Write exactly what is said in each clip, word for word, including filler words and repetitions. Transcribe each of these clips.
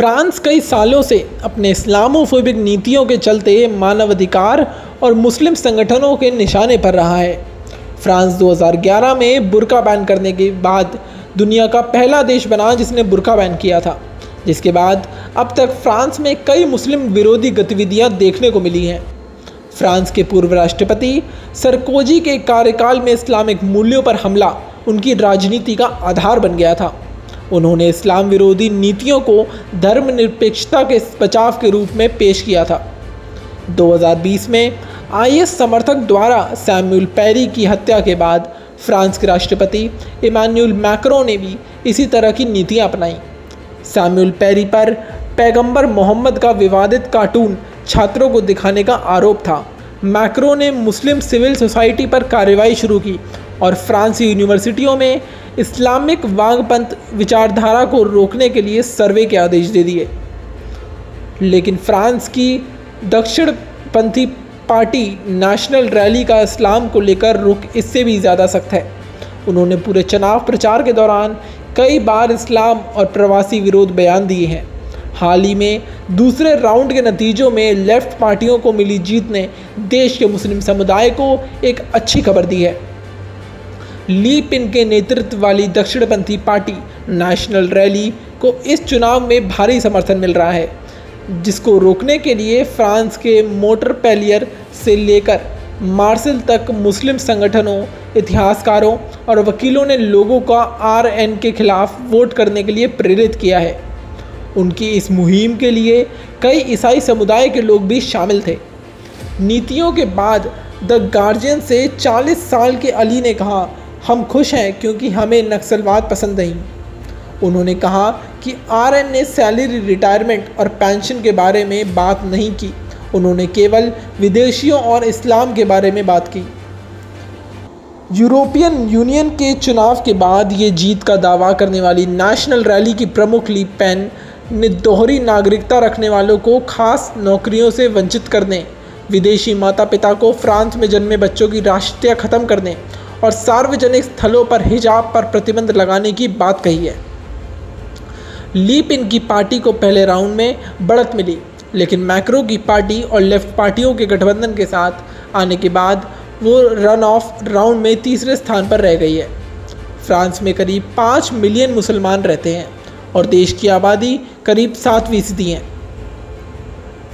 France कई सालों से अपने इस्लामोफोबिक नीतियों के चलते मानवाधिकार और मुस्लिम संगठनों के निशाने पर रहा है। फ्रांस दो हज़ार ग्यारह में बुर्का बैन करने के बाद दुनिया का पहला देश बना जिसने बुर्का बैन किया था, जिसके बाद अब तक फ्रांस में कई मुस्लिम विरोधी गतिविधियां देखने को मिली हैं। फ्रांस के पूर्व राष्ट्रपति सरकोजी के कार्यकाल में इस्लामिक मूल्यों पर हमला उनकी राजनीति का आधार बन गया था। उन्होंने इस्लाम विरोधी नीतियों को धर्मनिरपेक्षता के बचाव के रूप में पेश किया था। दो हज़ार बीस में आईएस समर्थक द्वारा सैमुअल पैरी की हत्या के बाद फ्रांस के राष्ट्रपति इमैनुएल मैक्रों ने भी इसी तरह की नीतियाँ अपनाई। सैमुअल पैरी पर पैगंबर मोहम्मद का विवादित कार्टून छात्रों को दिखाने का आरोप था। मैक्रों ने मुस्लिम सिविल सोसाइटी पर कार्रवाई शुरू की और फ्रांसी यूनिवर्सिटियों में इस्लामिक वांगपंथ विचारधारा को रोकने के लिए सर्वे के आदेश दे दिए। लेकिन फ्रांस की दक्षिणपंथी पार्टी नेशनल रैली का इस्लाम को लेकर रुख इससे भी ज़्यादा सख्त है। उन्होंने पूरे चुनाव प्रचार के दौरान कई बार इस्लाम और प्रवासी विरोध बयान दिए हैं। हाल ही में दूसरे राउंड के नतीजों में लेफ्ट पार्टियों को मिली जीत ने देश के मुस्लिम समुदाय को एक अच्छी खबर दी है। ली पिन के नेतृत्व वाली दक्षिणपंथी पार्टी नेशनल रैली को इस चुनाव में भारी समर्थन मिल रहा है, जिसको रोकने के लिए फ्रांस के मोटर पैलियर से लेकर मार्सल तक मुस्लिम संगठनों, इतिहासकारों और वकीलों ने लोगों का आर एन के खिलाफ वोट करने के लिए प्रेरित किया है। उनकी इस मुहिम के लिए कई ईसाई समुदाय के लोग भी शामिल थे। नीतियों के बाद द गार्जियन से चालीस साल के अली ने कहा, हम खुश हैं क्योंकि हमें नक्सलवाद पसंद नहीं। उन्होंने कहा कि आरएन ने सैलरी, रिटायरमेंट और पेंशन के बारे में बात नहीं की। उन्होंने केवल विदेशियों और इस्लाम के बारे में बात की। यूरोपियन यूनियन के चुनाव के बाद ये जीत का दावा करने वाली नेशनल रैली की प्रमुख ली पेन ने दोहरी नागरिकता रखने वालों को खास नौकरियों से वंचित करने, विदेशी माता पिता को फ्रांस में जन्मे बच्चों की राष्ट्रीयता खत्म करने और सार्वजनिक स्थलों पर हिजाब पर प्रतिबंध लगाने की बात कही है। ली पेन की पार्टी को पहले राउंड में बढ़त मिली, लेकिन मैक्रों की पार्टी और लेफ्ट पार्टियों के गठबंधन के साथ आने के बाद वो रन ऑफ राउंड में तीसरे स्थान पर रह गई है। फ्रांस में करीब पाँच मिलियन मुसलमान रहते हैं और देश की आबादी करीब सात फीसदी है।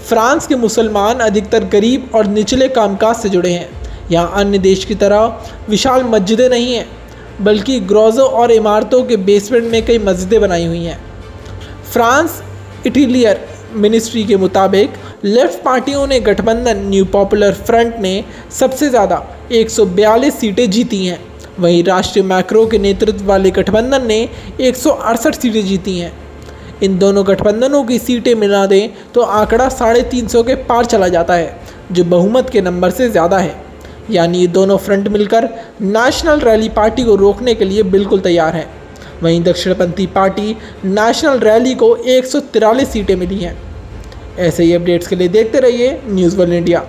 फ्रांस के मुसलमान अधिकतर गरीब और निचले कामकाज से जुड़े हैं। यहाँ अन्य देश की तरह विशाल मस्जिदें नहीं हैं, बल्कि ग्रोजों और इमारतों के बेसमेंट में कई मस्जिदें बनाई हुई हैं। फ्रांस इटिलियर मिनिस्ट्री के मुताबिक लेफ्ट पार्टियों ने गठबंधन न्यू पॉपुलर फ्रंट ने सबसे ज़्यादा एक सौ बयालीस सीटें जीती हैं, वहीं राष्ट्रीय मैक्रों के नेतृत्व वाले गठबंधन ने एक सौ अड़सठ सीटें जीती हैं। इन दोनों गठबंधनों की सीटें मिला दें तो आंकड़ा साढ़े तीन सौ के पार चला जाता है, जो बहुमत के नंबर से ज़्यादा है। यानी ये दोनों फ्रंट मिलकर नेशनल रैली पार्टी को रोकने के लिए बिल्कुल तैयार हैं। वहीं दक्षिणपंथी पार्टी नेशनल रैली को एक सौ तिरालीस सीटें मिली हैं। ऐसे ही अपडेट्स के लिए देखते रहिए न्यूज़ वर्ल्ड इंडिया।